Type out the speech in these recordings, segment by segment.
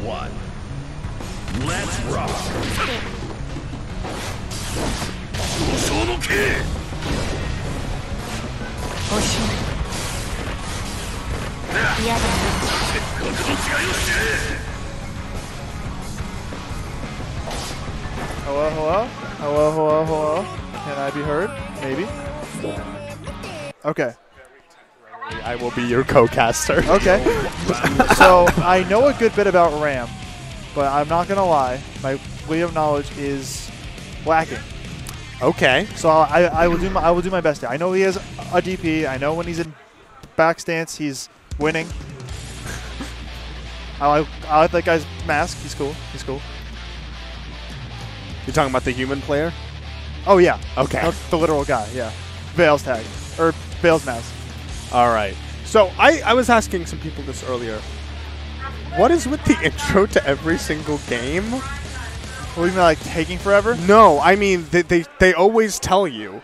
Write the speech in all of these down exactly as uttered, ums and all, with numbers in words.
one. Let's rock. Hello, hello? Hello, hello, hello? Can I be heard? Maybe? Okay. I will be your co-caster. Okay. So, I know a good bit about Ram, but I'm not going to lie. My way of knowledge is lacking. Okay. So, I, I will do my, I will do my best. I know he has a D P. I know when he's in back stance, he's winning. I like, I like that guy's mask. He's cool. He's cool. You're talking about the human player? Oh, yeah. Okay. The, the literal guy, yeah. Veil's tag. Or Veil's mask. All right. So I, I was asking some people this earlier. What is with the intro to every single game? What do you mean, like, taking forever? No, I mean, they they, they always tell you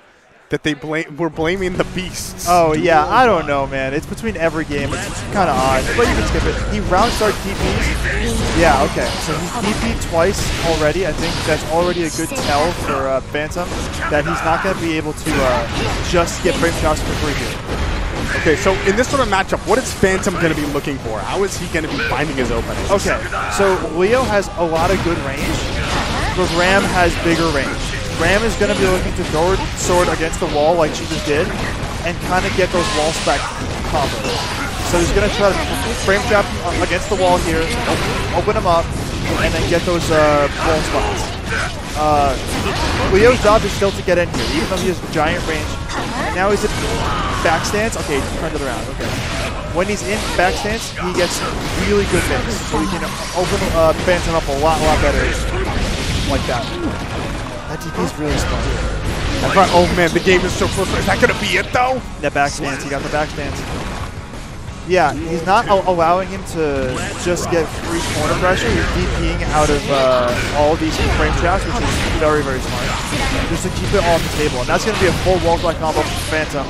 that they blame we're blaming the beasts. Oh, Dude, yeah. I don't know, man. It's between every game. It's kind of odd. But you can skip it. He round start D Ps. Yeah, okay. So he's D P'd twice already. I think that's already a good tell for uh, Phantom that he's not going to be able to uh, just get frame shots for free here. Okay, so in this sort of matchup, what is Phantom going to be looking for? How is he going to be finding his opening? Okay, so Leo has a lot of good range, but Ram has bigger range. Ram is going to be looking to throw her sword against the wall like she just did and kind of get those wall spec combos. So he's going to try to frame trap against the wall here, open him up, and then get those uh, wall spots. Uh, Leo's job is still to get in here, even though he has giant range. And now he's in back stance. Okay, he turned it around. Okay. When he's in back stance, he gets really good mix. So he can open uh, Phantom up a lot, lot better like that. That D P's really smart. I thought, oh man, the game is so close. Is that going to be it though? That back stance. He got the back stance. Yeah, he's not allowing him to just get free corner pressure. He's DPing out of uh, all these frame traps, which is very, very smart. Just to keep it all on the table. And that's going to be a full wall block combo for Phantom.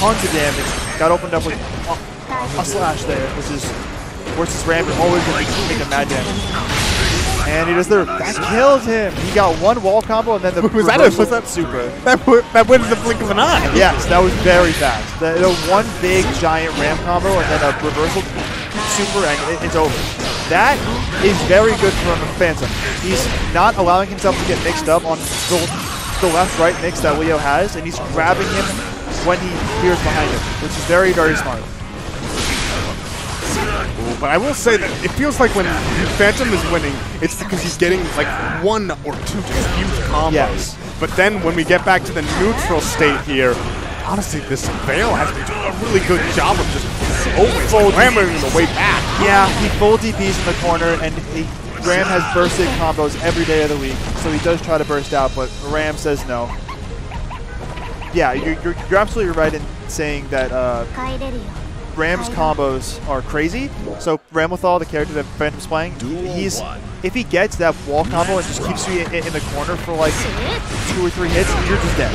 Tons of damage. Got opened up with a, a slash there. This is versus Ram, but always going to take a mad damage. And he does the... That killed him! He got one wall combo and then the... Was that, a, was that super? That, that went in the blink of an eye. Yes, that was very fast. The, the one big giant Ram combo and then a reversal super and it, it's over. That is very good for him, Phantom. He's not allowing himself to get mixed up on the, the left-right mix that Leo has, and he's grabbing him when he appears behind him, which is very, very smart. Ooh, but I will say that it feels like when Phantom is winning, it's because he's getting like one or two just huge combos. Yes. But then when we get back to the neutral state here, honestly, this Veil has been doing a really good job of just always ramming the way back. Yeah, he full D Ps in the corner, and he, Ram has bursted combos every day of the week, so he does try to burst out, but Ram says no. Yeah, you're, you're, you're absolutely right in saying that uh, Ram's combos are crazy. So Ramlethal, the character that Phantom's playing, he's if he gets that wall combo and just keeps you in, in the corner for like two or three hits, you're just dead.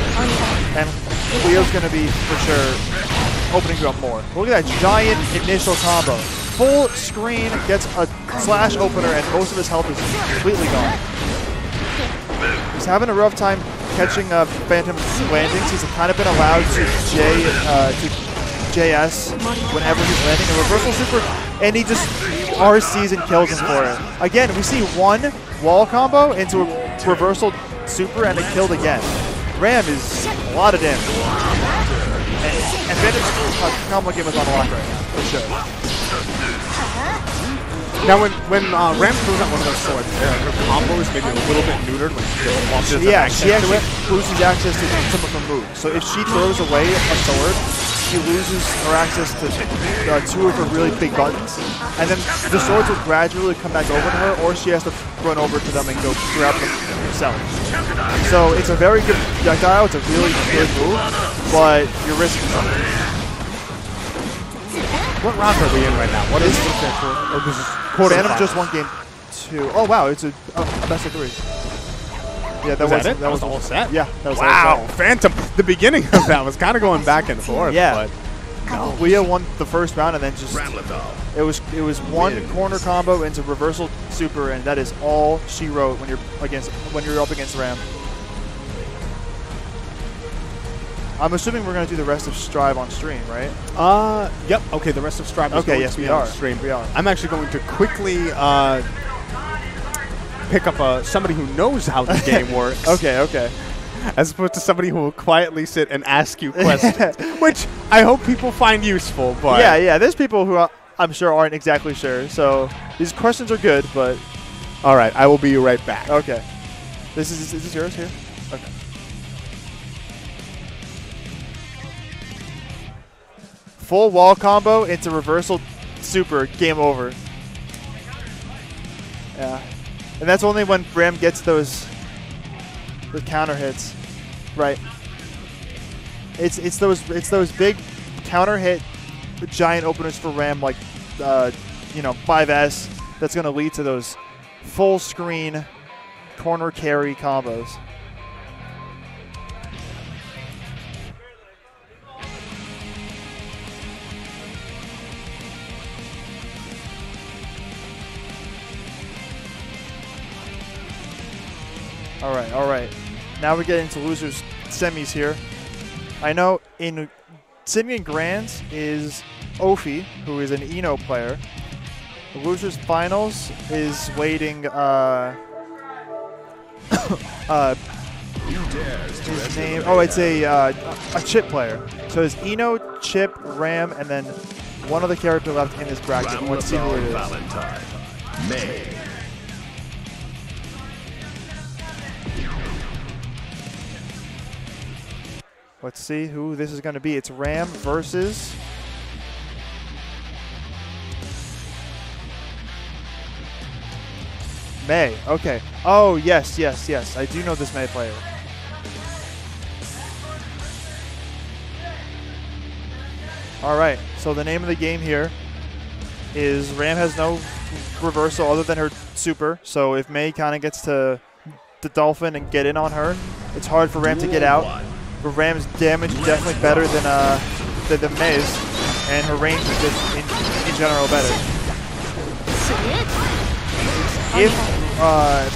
And Leo's gonna be for sure opening you up more. Look at that giant initial combo. Full screen gets a slash opener, and most of his health is completely gone. He's having a rough time catching uh, Phantom's landings. He's kind of been allowed to J uh, to. J S whenever he's landing a reversal super, and he just R Cs and kills him for it. Again, we see one wall combo into a reversal super and it killed again. Ram is a lot of damage. And, and Phantom's combo game is on lock right now, for sure. Now when, when uh, Ram throws out one of those swords, her uh, combo is maybe a little bit neutered when she goes Yeah, she actually loses access to some of her moves. So if she throws away a sword, she loses her access to uh, two of her really big buttons. And then the swords will gradually come back over to her, or she has to run over to them and go grab them herself. So it's a very good projectile, it's a really good move, but you're risking something. What round are we in right now? What is this? Oh, this is quarter Phantom just won game two. Oh, wow, it's a, oh, a best of three. Yeah, that was, was that, it? that, that was, was the whole set. Yeah, that was wow. The whole set. Phantom. The beginning of that was kind of going back and forth. Yeah, but no. Leah won the first round, and then just Ramlethal. it was it was one Wins. corner combo into reversal super, and that is all she wrote when you're against when you're up against Ram. I'm assuming we're going to do the rest of Strive on stream, right? Uh, yep. Okay, the rest of Strive is okay, going yes, to be we on are. stream. We are. I'm actually going to quickly uh, pick up a, somebody who knows how the game works. Okay, okay. As opposed to somebody who will quietly sit and ask you questions, which I hope people find useful. But yeah, yeah. There's people who I'm sure aren't exactly sure. So these questions are good, but... All right, I will be right back. Okay. This is, is this yours here? Okay. Full wall combo into reversal super, game over. Yeah. And that's only when Ram gets those the counter hits. Right. It's it's those it's those big counter hit giant openers for Ram, like uh, you know, five S, that's gonna lead to those full screen corner carry combos. All right, all right. Now we get into losers semis here. I know in Sydney Grands is Ophi, who is an Eno player. The losers finals is waiting. Uh, uh, his name? Oh, it's a uh, a Chip player. So it's Eno, Chip, Ram, and then one other character left in this bracket. Let's see who it is. Valentine, May. Let's see who this is going to be. It's Ram versus... May. Okay. Oh, yes, yes, yes. I do know this May player. All right. So the name of the game here is Ram has no reversal other than her super. So if May kind of gets to the Dolphin and get in on her, it's hard for Ram to get out. But Ram's damage is definitely better than uh, the, the Maze, and her range is just in, in general better. If uh,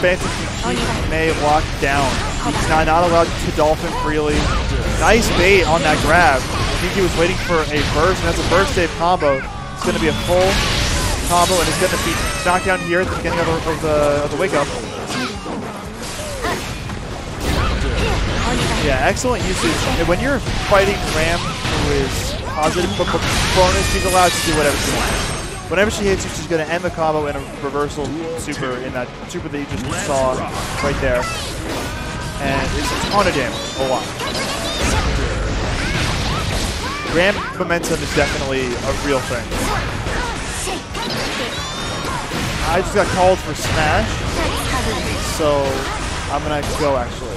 Phantom can keep May locked down, he's not, not allowed to Dolphin freely. Nice bait on that grab. I think he was waiting for a burst, and that's a burst save combo. It's going to be a full combo, and it's going to be knocked down here at the beginning of the, of the, of the wake up. Yeah, excellent usage. When you're fighting Ram, who is positive bonus, she's allowed to do whatever she wants. Whenever she hits you, she's going to end the combo in a reversal super in that super that you just saw right there. And it's a ton of damage, a lot. Ram momentum is definitely a real thing. I just got called for Smash, so I'm going to go actually.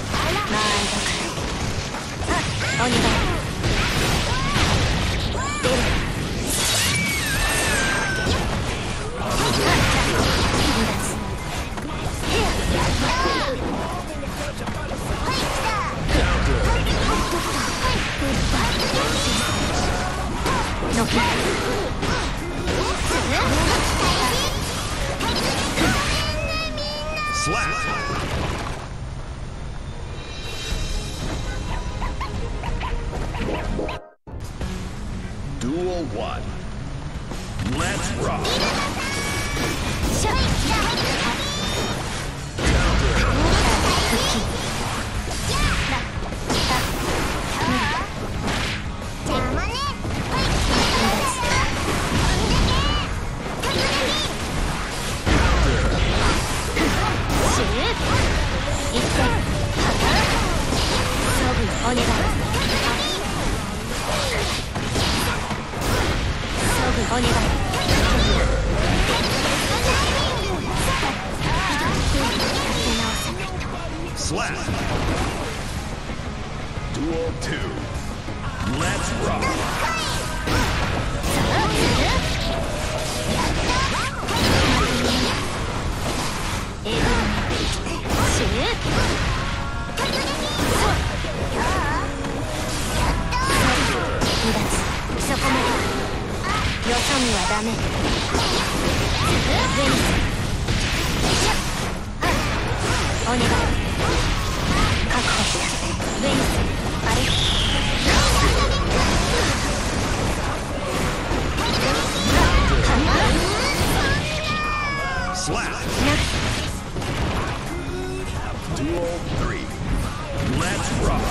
Slap. Duel one. Let's rock. Slap. Duel two. Let's rock. Duel three. Let's rock.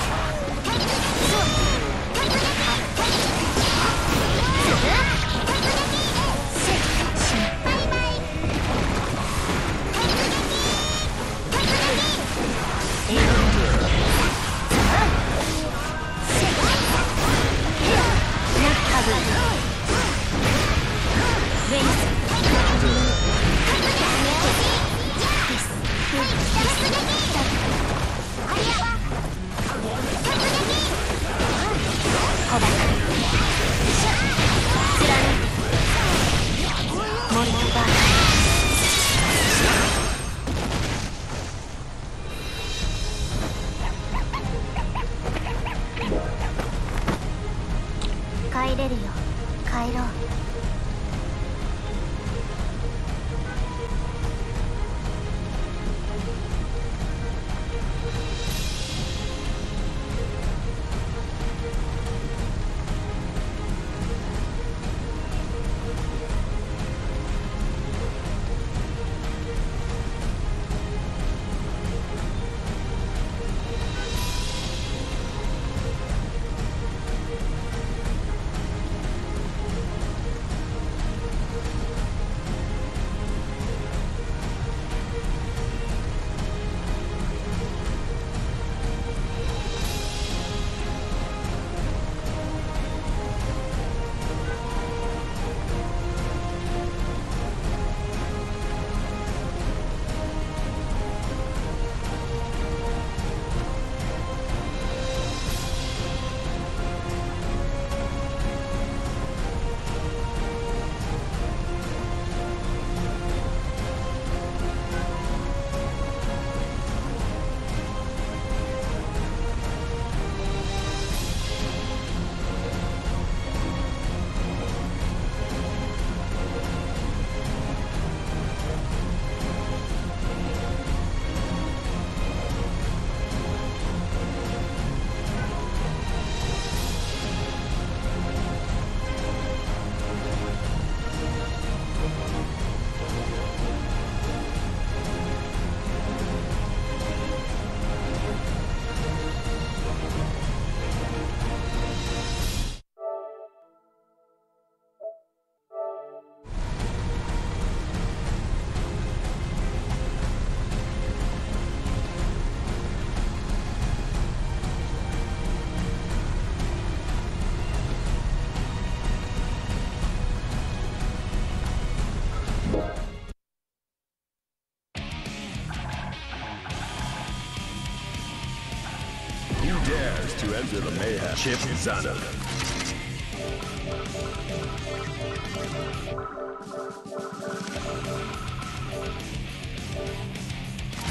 To enter the mayhem, Chip Zana.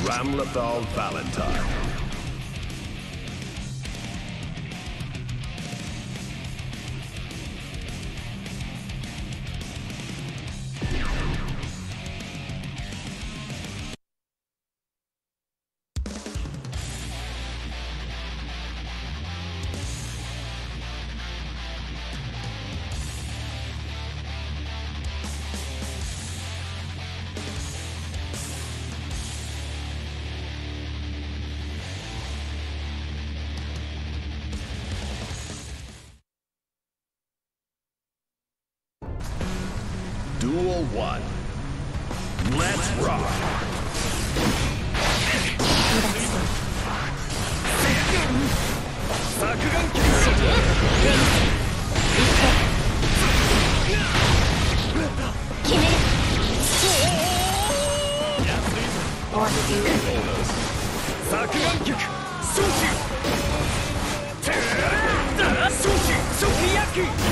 Ramlethal Valentine. Duel one. Let's rock. Sakugan Duel two. Let's rock. Let's go.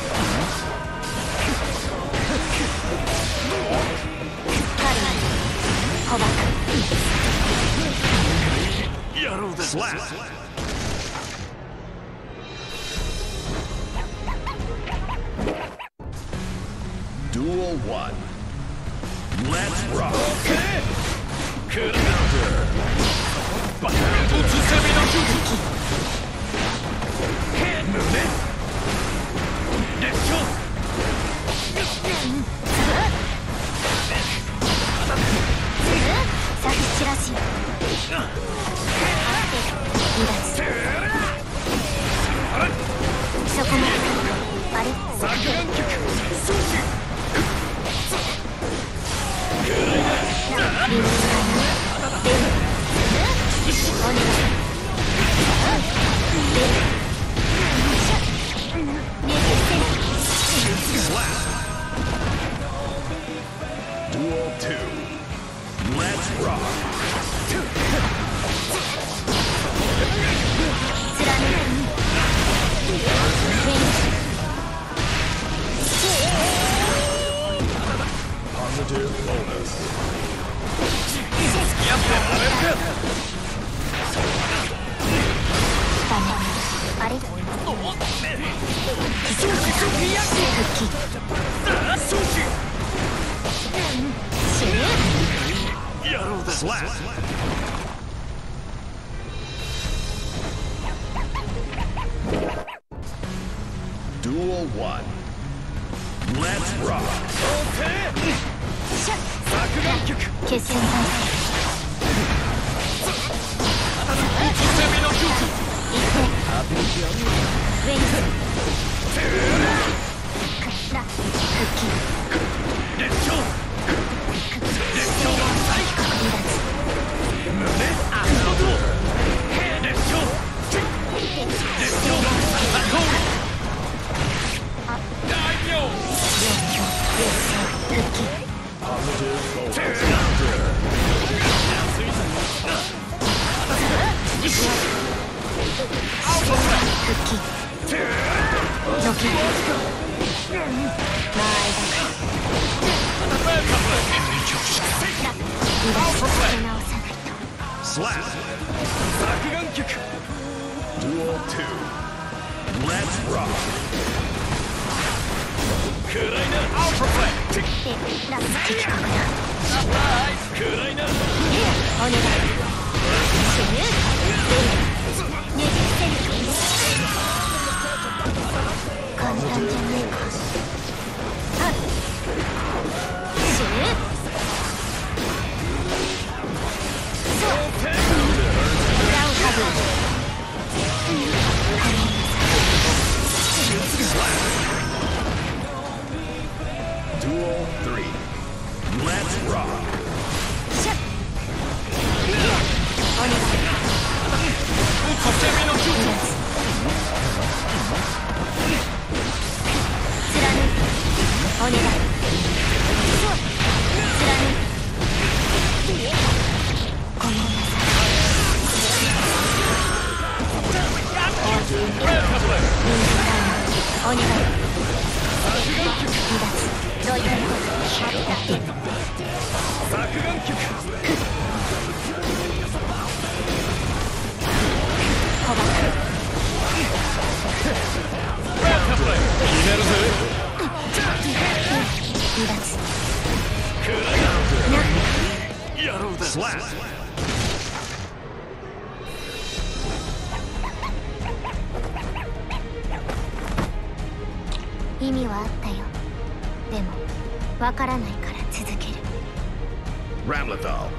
Ramlethal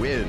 wins.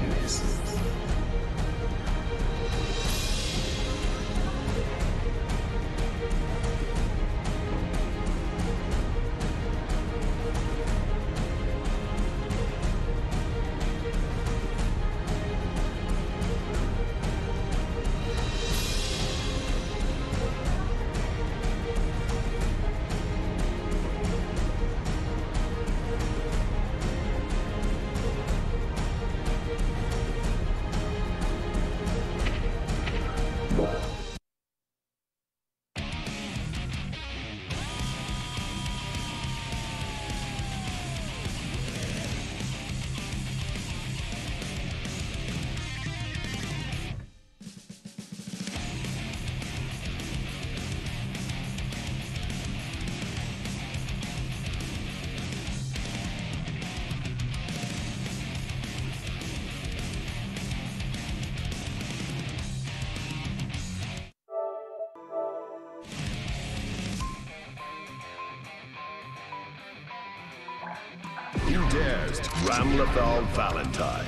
dares to Ramlethal Valentine.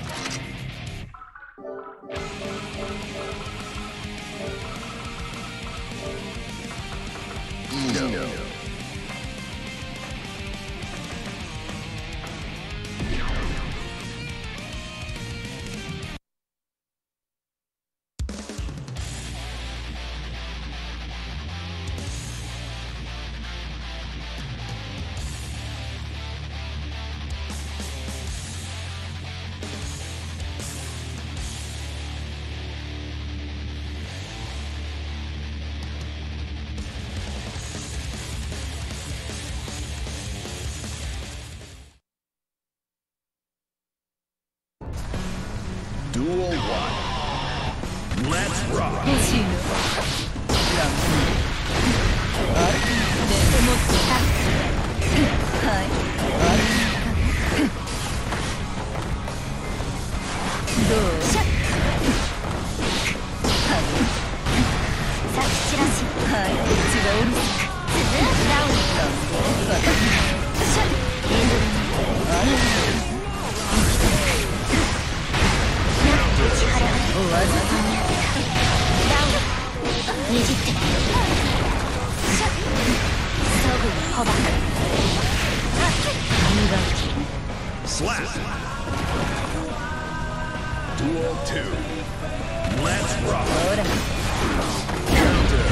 Eno. Eno. Duel one. Let's rock. It's you. Slap. Duel two. Let's rock. Counter.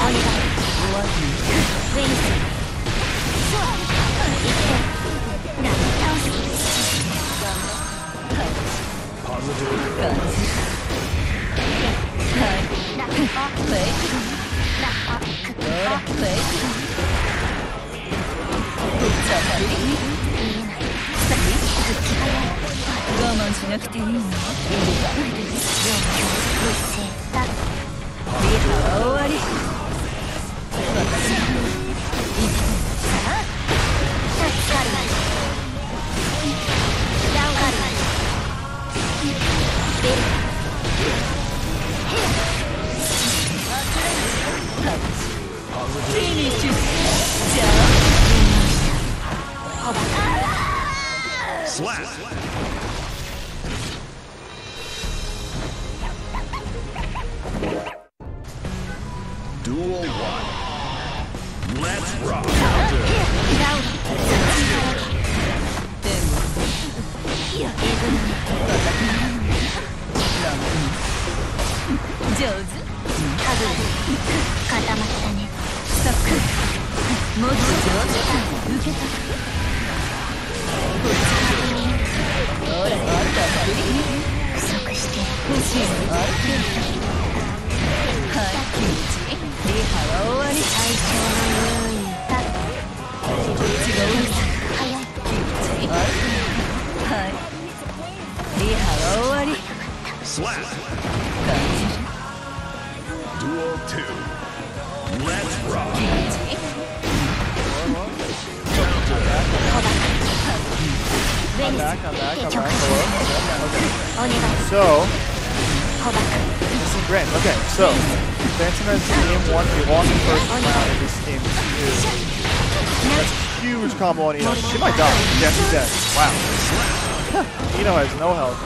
Positive. Slap! Duel one. Let's rock. Counter. Counter. Slap. Duel two. Let's rock. So this is great. Okay, so Phantom has game one. He lost the first round of this game two. That's a huge combo on Eno. She might die. Yes, she dead. Wow. Eno has no health.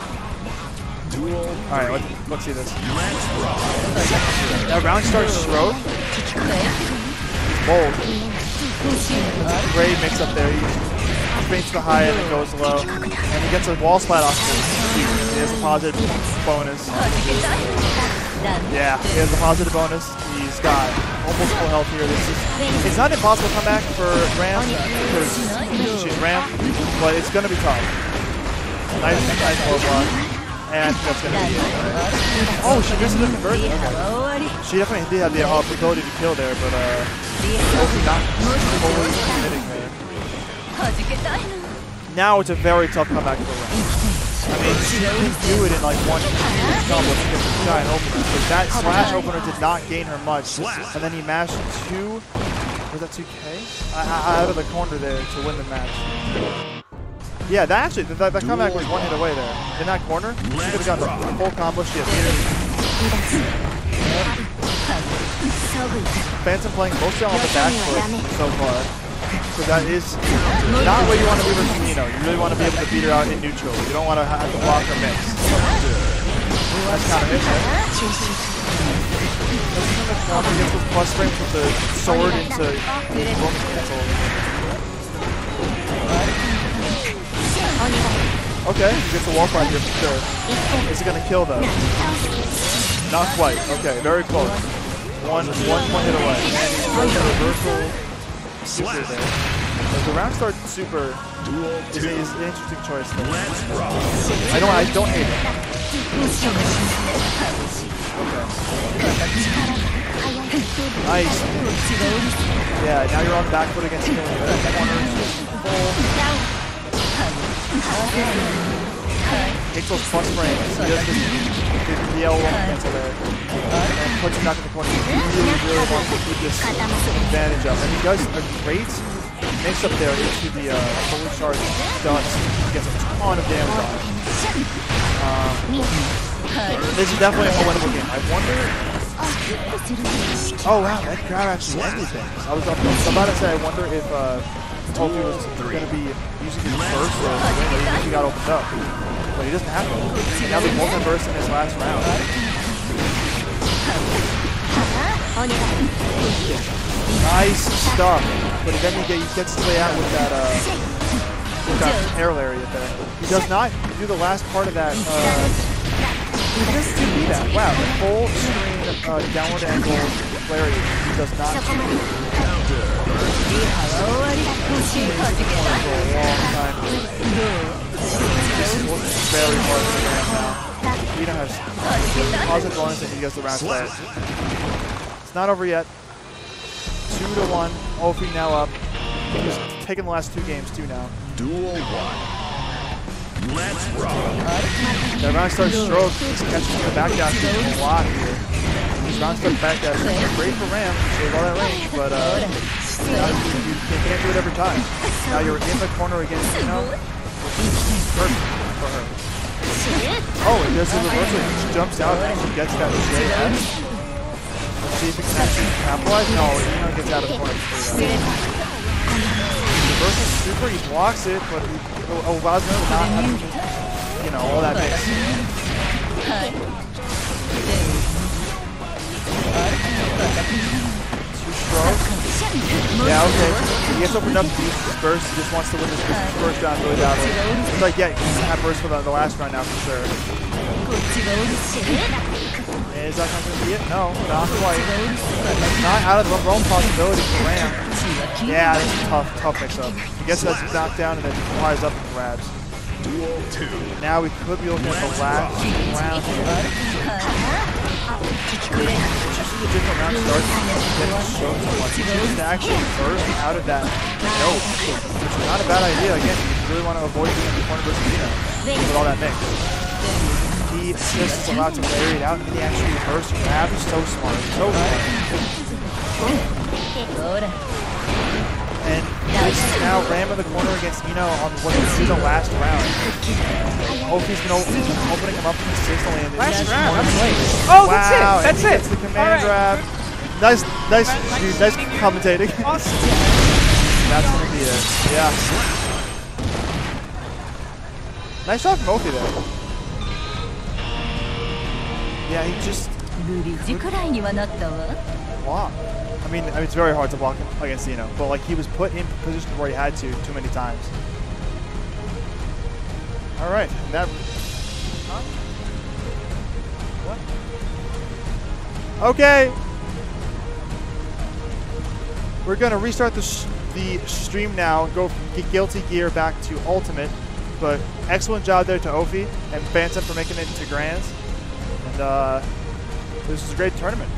Alright, let's, let's see this. That round starts slow. Bold. Great mix up there. He faints the high and it goes low. And he gets a wall slide off this. He has a positive bonus. Yeah, he has a positive bonus. He's got almost full health here. This is, it's not an impossible comeback for Ram, for Ram, but it's going to be tough. Nice, nice low block. And that's gonna be it. Right? Oh, she misses the conversion. Okay. She definitely did have the ability to kill there, but uh, hopefully not totally committing there. Now it's a very tough comeback for Ram. I mean, she didn't do it in like one combo to get the giant opener, but that slash opener did not gain her much. And then he mashed two. Was that two K? Out of the corner there to win the match. Yeah, that actually, that, that comeback was one hit away there. In that corner, she could have gotten the full combo. She had Phantom playing mostly on the back foot so far. So that is not what you want to do with Eno. You really want to be able to beat her out in neutral. You don't want to have to block or mix. That's kind of it, right? Doesn't have to get the plus strength with the sword into both control. Okay, he gets a wall climb here for sure. Is it going to kill though? Not quite. Okay, very close. One, one point hit away. First reversal. Super there. Like the round start super is, is an interesting choice though. I don't I don't hate it. Okay. Nice. Yeah, now you're on back foot against Eno. Takes those plus frames. He does his D L cancel there. And puts him back in the corner. He really, really wants to keep this advantage up. And he does a great mix-up there into the uh, fully charged dust. He gets a ton of damage on him. Um, this is definitely a winnable game. I wonder... Oh wow, that crowd actually ended things. I was about to say, I wonder if uh, Ophi was going to be using his first row to win, even if he got opened up. But he doesn't have to. And now there's multiverse in his last round. Nice stuff. But then he gets to lay out with that, uh, with that air lariat there. He does not do the last part of that. Uh, he just didn't do that. Wow, the full screen uh, downward angle lariat. He does not do that. This is very hard to do now. We don't have positive bonus if he gets the round start. It's not over yet. Two to one. Ophi now up. He's taking the last two games too now. Duel one. Let's rock. That round start stroke is catching the back dash a lot here. His round start back dash is great for Ram. Save all that range, but uh, you, you can't do it every time. Now you're in the corner against Eno. Perfect for her. Oh, and there's a reversal. He jumps out and actually gets that J F. Let's see if he can actually capitalize. No, he gets out of the corner. Reversal super, he blocks it, but he allows him to not have to, you know, all that mix. Two strokes. Yeah, okay. He gets opened up to use burst. He just wants to win this first round really badly. It's like, yeah, you can have burst for the, the last round now for sure. Is that not going to be it? No, not quite. Not out of the realm possibility for Ram. Yeah, that's a tough, tough mix-up. He gets that knocked down and then he flies up and grabs. Now we could be looking at the last round here. Just the different round starts getting so much. He chooses to actually burst out of that note, which is not a bad idea. Again, you really want to avoid being in the corner versus Eno with all that mix. He just is allowed to carry it out, and he actually bursts grab. So smart, so smart. And this is now Ram in the corner against Eno on what will be the last round. Ophi's been opening him up consistently. And last round, that's late. Oh, wow. That's it, that's it. That's the command grab. Right. Nice, nice, nice, dude, nice commentating. Awesome. That's going to be it, yeah. Nice shot from Ophi there. Yeah, he just couldn't block. I mean, I mean, it's very hard to block against Eno, but like he was put in position where he had to too many times. All right, that. Huh? What? Okay. We're gonna restart the sh the stream now. Go get Guilty Gear back to Ultimate, but excellent job there to Ophi and Phantom for making it to Grands. And uh, this is a great tournament.